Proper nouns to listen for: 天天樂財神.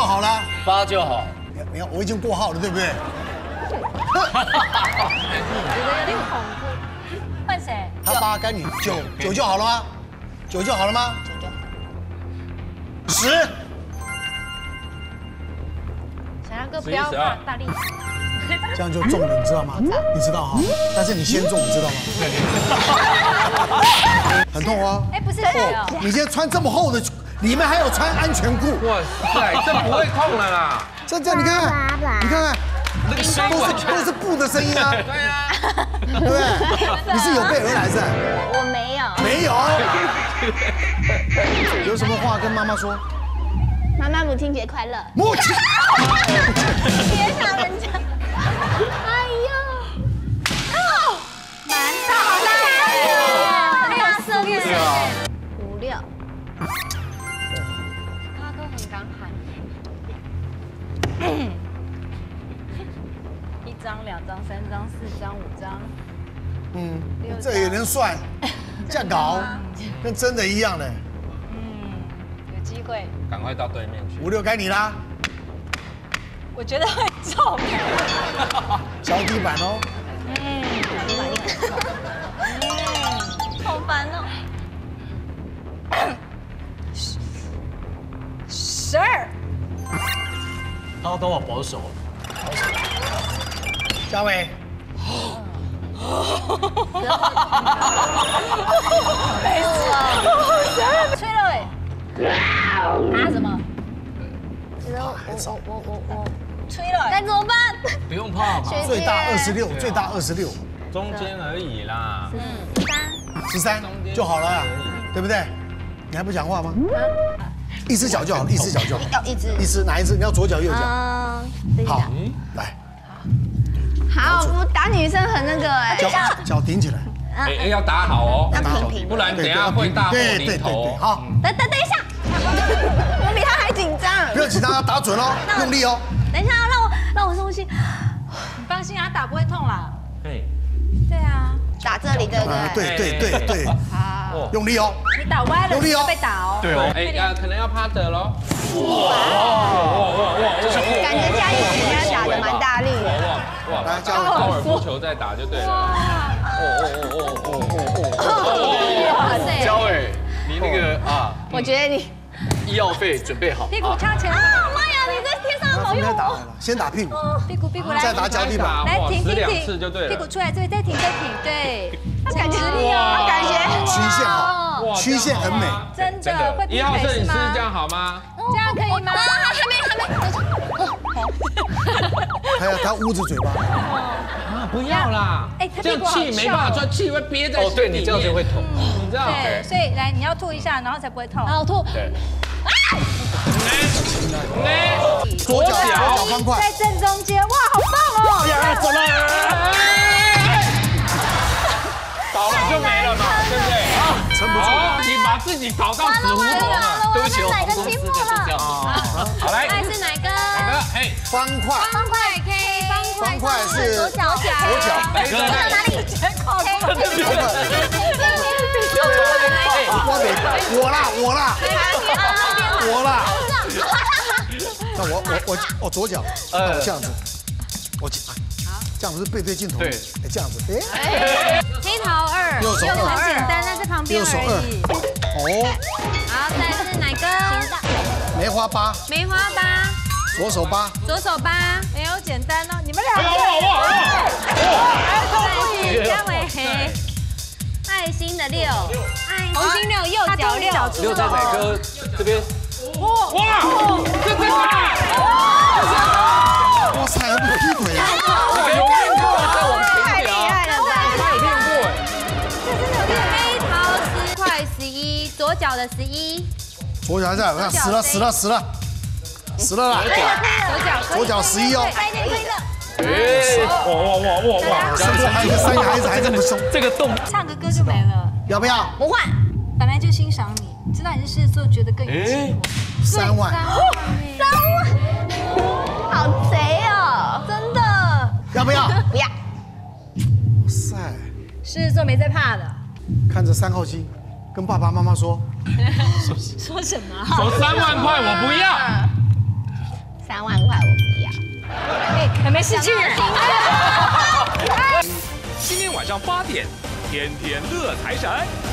就好了，八就好。你看，我已经过号了，对不对？觉得有点恐怖。换谁？他八该你九，九就好了吗？九就好了吗？九就好。十。小杨哥不要怕，大力。 这样就中了，你知道吗？你知道哈，但是你先中，你知道吗？很痛啊！哎，不是哦，你今天穿这么厚的，里面还有穿安全裤。哇塞，这不会痛了啦！这，你看看，你看看，那个声音都是布的声音啊！对啊，对不对？你是有备而来是？我没有，没有。有什么话跟妈妈说？妈妈，母亲节快乐！母亲，别打人家。 哎呦，哦，蛮大的，六色六色，五六，他都很敢喊，一张、两张、三张、四张、五张，嗯，这也能算，这样搞，跟真的一样的，嗯，有机会，赶快到对面去，五六该你啦。 我觉得会中，脚底板哦。嗯，脚底板一个。嗯，好烦哦。12。他都好保守。保守。嘉伟。没事。吹了哎。拿什么？ 我吹了，该怎么办？不用怕，最大26，最大26，中间而已啦。嗯，13就好了，对不对？你还不讲话吗？一只脚就好了，一只脚就好。要一只，一只哪一只？你要左脚右脚？嗯，好，来。好，我打女生很那个哎，脚顶起来。哎，要打好哦，要平平，不然等下会大祸临头。好，等一下，我比他还紧张。 不要紧张，打准哦，用力哦。等一下，让我深呼吸。你放心啊，打不会痛啦。对。对啊，打这里对不对？对。好。用力哦。你打歪了，用力哦，被打哦。对哦。哎呀，可能要趴着喽。哇！就是感觉嘉义姐姐打的蛮大力的。哇！来，加入高尔夫球再打就对了。嘉伟，你那个啊，我觉得你。 医药费准备好，屁股翘起来！啊妈呀，你这天上好用哦！先打屁股，屁股来，再打脚底板，来停，屁股出来，对，再停，对，感觉力哦，感觉曲线好，曲线很美，真的会比美式吗？这样好吗？这样可以吗？还没，他捂着嘴巴。啊，不要啦！哎，这样气没办法转，气会憋在。哦，对你这样就会痛，你知道？对，所以来你要吐一下，然后才不会痛。然后吐。 左脚方块在正中间，哇，好棒哦！走了，倒了就没了嘛，对不对？啊，撑不住，你把自己倒到死胡同了，对不起，我公司就是这样。好来，来是哪个？哪个？哎，方块 K， 方块是左脚，哪里？我啦。 那我左脚，这样子，我这样不是背对镜头，对，这样子，哎，黑桃二，右手很简单，但在旁边而已。哦，好，再是哪个？梅花八，左手八，没有简单哦，你们两个。再是嘉伟黑，爱心的六，红心六，右脚六，六在哪个这边？ 哇！这真大！哇塞，还劈腿！我有练过，我太厉害了，我有练过哎。这真的是黑桃10块11，左脚的11。左脚还在，我看死了啦！左脚11哦。哇！上次还有个3个孩子还这么凶，这个动。唱个歌就没了，要不要？不换，本来就欣赏你。 知道你是狮子座，觉得更有机会。3万，好贼哦，真的。要不要？不要。哇塞，狮子座没在怕的。看着3号机，跟爸爸妈妈说。说什么？说3万块我不要。们是巨人。今天晚上8点，天天乐财神。